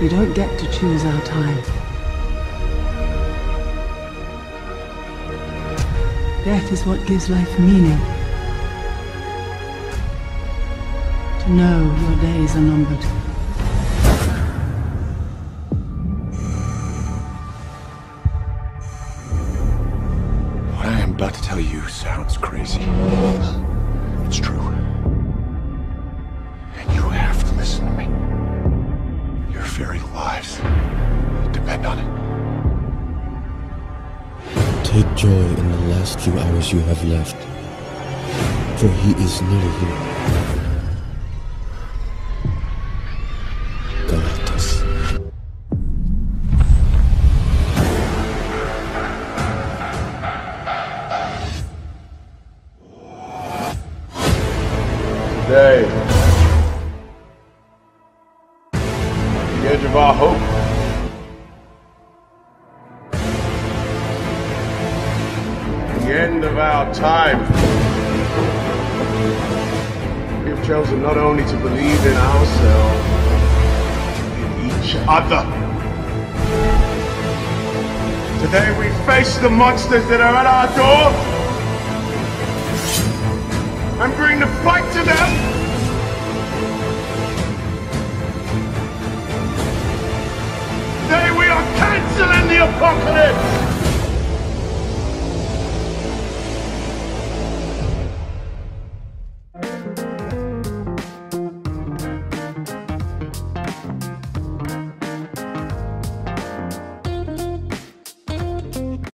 We don't get to choose our time. Death is what gives life meaning. To know your days are numbered. What I am about to tell you sounds crazy. It's true. And you have to listen to me. Your very lives depend on it. Take joy in the last few hours you have left, for he is near you. Galactus. Today. The edge of our hope. The end of our time. We have chosen not only to believe in ourselves, but in each other. Today we face the monsters that are at our door. I'm going to fight to them. Canceling the apocalypse!